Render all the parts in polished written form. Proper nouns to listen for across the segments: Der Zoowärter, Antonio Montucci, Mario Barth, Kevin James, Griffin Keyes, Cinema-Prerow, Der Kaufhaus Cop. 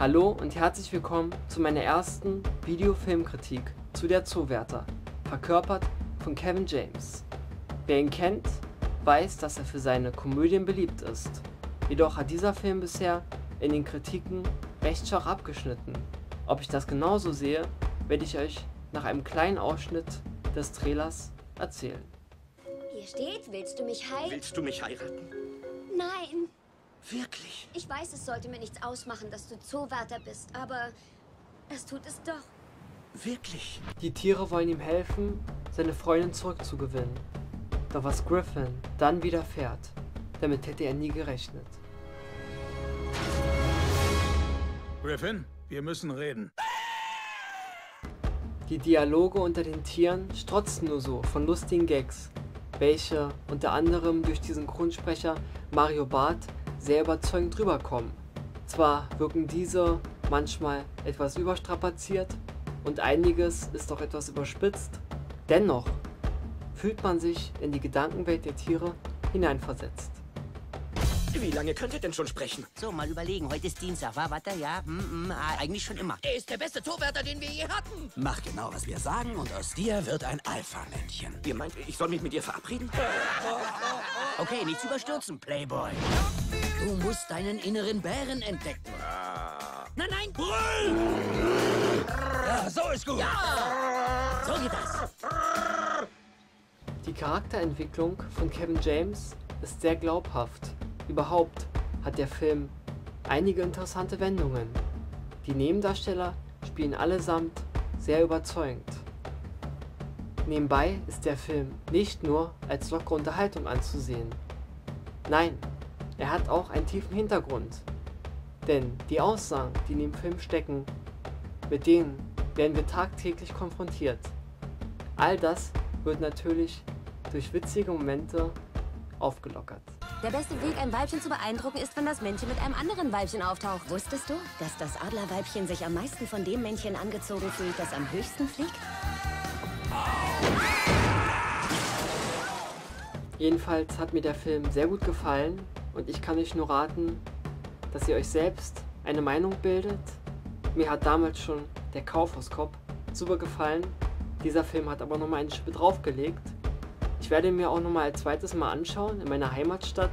Hallo und herzlich willkommen zu meiner ersten Videofilmkritik zu Der Zoowärter, verkörpert von Kevin James. Wer ihn kennt, weiß, dass er für seine Komödien beliebt ist. Jedoch hat dieser Film bisher in den Kritiken recht schwach abgeschnitten. Ob ich das genauso sehe, werde ich euch nach einem kleinen Ausschnitt des Trailers erzählen. Hier steht, willst du mich heiraten? Willst du mich heiraten? Nein. Wirklich? Ich weiß, es sollte mir nichts ausmachen, dass du Zoowärter bist, aber es tut es doch. Wirklich? Die Tiere wollen ihm helfen, seine Freundin zurückzugewinnen. Doch was Griffin dann widerfährt, damit hätte er nie gerechnet. Griffin, wir müssen reden. Die Dialoge unter den Tieren strotzen nur so von lustigen Gags, welche unter anderem durch diesen Grundsprecher Mario Barth sehr überzeugend rüberkommen. Zwar wirken diese manchmal etwas überstrapaziert und einiges ist auch etwas überspitzt, dennoch fühlt man sich in die Gedankenwelt der Tiere hineinversetzt. Wie lange könnt ihr denn schon sprechen? So, mal überlegen. Heute ist Dienstag, war Watter? Ja, eigentlich schon immer. Er ist der beste Zoowärter, den wir je hatten. Mach genau, was wir sagen und aus dir wird ein Alpha-Männchen. Ihr meint, ich soll mich mit dir verabreden? Okay, nichts überstürzen, Playboy. Du musst deinen inneren Bären entdecken. Nein, nein! Brüll! Ja, so ist gut! Ja! So geht das! Die Charakterentwicklung von Kevin James ist sehr glaubhaft. Überhaupt hat der Film einige interessante Wendungen. Die Nebendarsteller spielen allesamt sehr überzeugend. Nebenbei ist der Film nicht nur als lockere Unterhaltung anzusehen. Nein, er hat auch einen tiefen Hintergrund. Denn die Aussagen, die in dem Film stecken, mit denen werden wir tagtäglich konfrontiert. All das wird natürlich durch witzige Momente aufgelockert. Der beste Weg, ein Weibchen zu beeindrucken, ist, wenn das Männchen mit einem anderen Weibchen auftaucht. Wusstest du, dass das Adlerweibchen sich am meisten von dem Männchen angezogen fühlt, das am höchsten fliegt? Jedenfalls hat mir der Film sehr gut gefallen und ich kann euch nur raten, dass ihr euch selbst eine Meinung bildet. Mir hat damals schon Der Kaufhaus Cop super gefallen. Dieser Film hat aber nochmal eine Schippe draufgelegt. Ich werde mir auch nochmal ein zweites Mal anschauen in meiner Heimatstadt,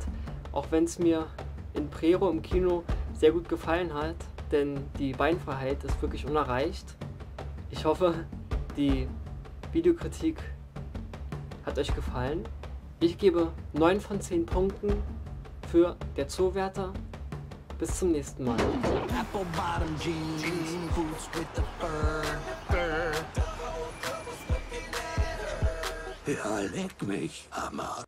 auch wenn es mir in Prerow im Kino sehr gut gefallen hat, denn die Beinfreiheit ist wirklich unerreicht. Ich hoffe, die Videokritik hat euch gefallen. Ich gebe 9 von 10 Punkten für Der Zoowärter. Bis zum nächsten Mal. Ja, leck mich, Hammer.